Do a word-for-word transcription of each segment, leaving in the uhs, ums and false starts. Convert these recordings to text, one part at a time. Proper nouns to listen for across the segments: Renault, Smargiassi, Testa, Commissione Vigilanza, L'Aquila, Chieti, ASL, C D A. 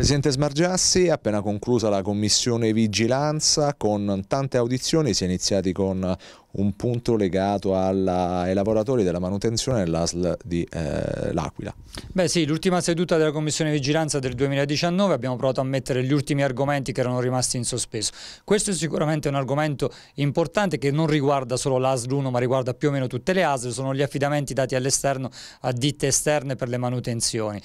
Presidente Smargiassi, appena conclusa la Commissione Vigilanza, con tante audizioni si è iniziati con un punto legato alla, ai lavoratori della manutenzione dell'A S L di eh, L'Aquila. Beh sì, l'ultima seduta della Commissione Vigilanza del duemiladiciannove abbiamo provato a mettere gli ultimi argomenti che erano rimasti in sospeso. Questo è sicuramente un argomento importante che non riguarda solo l'A S L uno, ma riguarda più o meno tutte le A S L, sono gli affidamenti dati all'esterno a ditte esterne per le manutenzioni.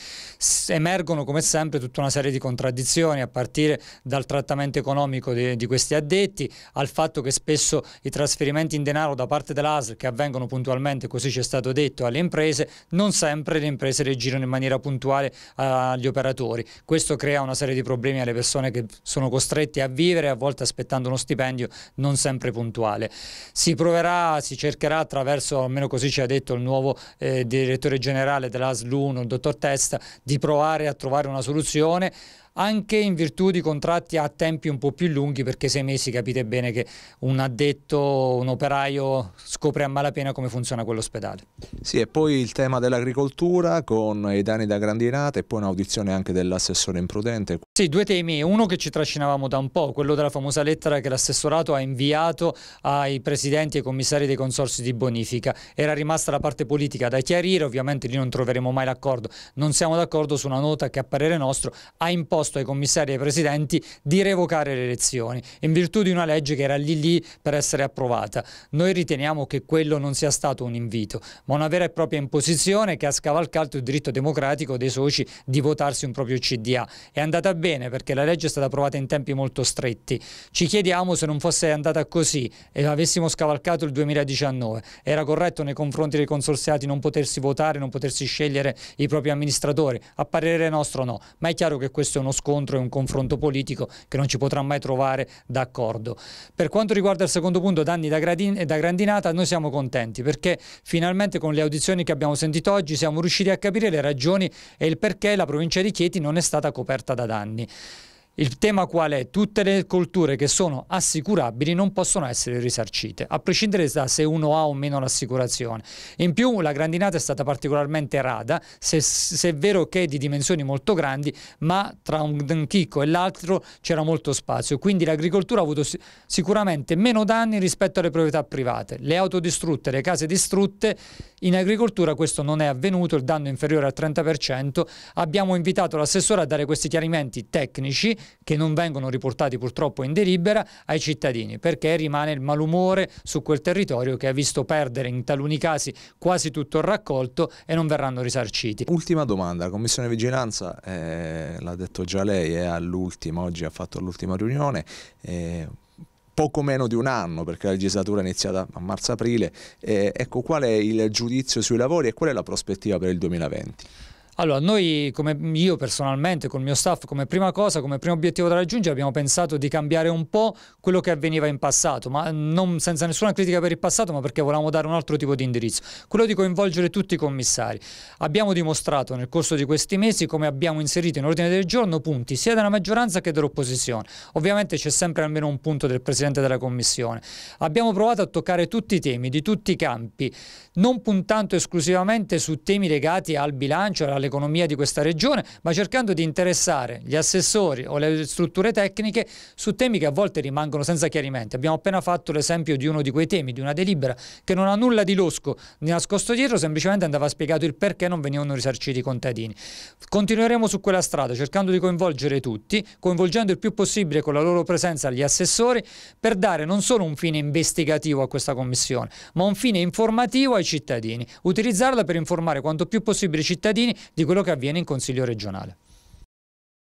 Emergono come sempre tutta una serie di contraddizioni, a partire dal trattamento economico di, di questi addetti, al fatto che spesso i trasferimenti in denaro da parte dell'A S L che avvengono puntualmente, così ci è stato detto, alle imprese, non sempre le imprese rigirano in maniera puntuale agli operatori. Questo crea una serie di problemi alle persone che sono costrette a vivere, a volte aspettando uno stipendio non sempre puntuale. Si proverà, si cercherà attraverso, almeno così ci ha detto il nuovo eh, direttore generale dell'A S L uno, il dottor Testa, di provare a trovare una soluzione, anche in virtù di contratti a tempi un po' più lunghi, perché sei mesi capite bene che un addetto, un operaio scopre a malapena come funziona quell'ospedale. Sì, e poi il tema dell'agricoltura con i danni da grandinate e poi un'audizione anche dell'assessore Imprudente. Sì, due temi, uno che ci trascinavamo da un po', quello della famosa lettera che l'assessorato ha inviato ai presidenti e commissari dei consorzi di bonifica. Era rimasta la parte politica da chiarire, ovviamente lì non troveremo mai l'accordo, non siamo d'accordo su una nota che a parere nostro ha imposto ai commissari e ai presidenti di revocare le elezioni in virtù di una legge che era lì lì per essere approvata. Noi riteniamo che quello non sia stato un invito, ma una vera e propria imposizione che ha scavalcato il diritto democratico dei soci di votarsi un proprio C D A. È andata bene perché la legge è stata approvata in tempi molto stretti. Ci chiediamo se non fosse andata così e avessimo scavalcato il duemiladiciannove. Era corretto nei confronti dei consorziati non potersi votare, non potersi scegliere i propri amministratori? A parere nostro no, ma è chiaro che questo è uno scontro e un confronto politico che non ci potrà mai trovare d'accordo. Per quanto riguarda il secondo punto, danni da, da grandinata, noi siamo contenti perché finalmente con le audizioni che abbiamo sentito oggi siamo riusciti a capire le ragioni e il perché la provincia di Chieti non è stata coperta da danni. Il tema qual è? Tutte le colture che sono assicurabili non possono essere risarcite, a prescindere da se uno ha o meno l'assicurazione. In più la grandinata è stata particolarmente rada, se, se è vero che è di dimensioni molto grandi, ma tra un chicco e l'altro c'era molto spazio, quindi l'agricoltura ha avuto sicuramente meno danni rispetto alle proprietà private. Le auto distrutte, le case distrutte, in agricoltura questo non è avvenuto, il danno è inferiore al trenta per cento. Abbiamo invitato l'assessore a dare questi chiarimenti tecnici che non vengono riportati purtroppo in delibera ai cittadini, perché rimane il malumore su quel territorio che ha visto perdere in taluni casi quasi tutto il raccolto e non verranno risarciti. Ultima domanda, la Commissione Vigilanza, eh, l'ha detto già lei, è all'ultima, oggi ha fatto l'ultima riunione, eh, poco meno di un anno perché la legislatura è iniziata a marzo-aprile, eh, ecco, qual è il giudizio sui lavori e qual è la prospettiva per il duemilaventi? Allora, noi, come io personalmente, col mio staff, come prima cosa, come primo obiettivo da raggiungere, abbiamo pensato di cambiare un po' quello che avveniva in passato, ma non senza nessuna critica per il passato, ma perché volevamo dare un altro tipo di indirizzo, quello di coinvolgere tutti i commissari. Abbiamo dimostrato nel corso di questi mesi come abbiamo inserito in ordine del giorno punti sia della maggioranza che dell'opposizione. Ovviamente c'è sempre almeno un punto del Presidente della Commissione. Abbiamo provato a toccare tutti i temi, di tutti i campi, non puntando esclusivamente su temi legati al bilancio, alla economia di questa regione, ma cercando di interessare gli assessori o le strutture tecniche su temi che a volte rimangono senza chiarimenti. Abbiamo appena fatto l'esempio di uno di quei temi, di una delibera che non ha nulla di losco né nascosto dietro, semplicemente andava spiegato il perché non venivano risarciti i contadini. Continueremo su quella strada cercando di coinvolgere tutti, coinvolgendo il più possibile con la loro presenza gli assessori, per dare non solo un fine investigativo a questa commissione, ma un fine informativo ai cittadini, utilizzarla per informare quanto più possibile i cittadini di quello che avviene in Consiglio regionale.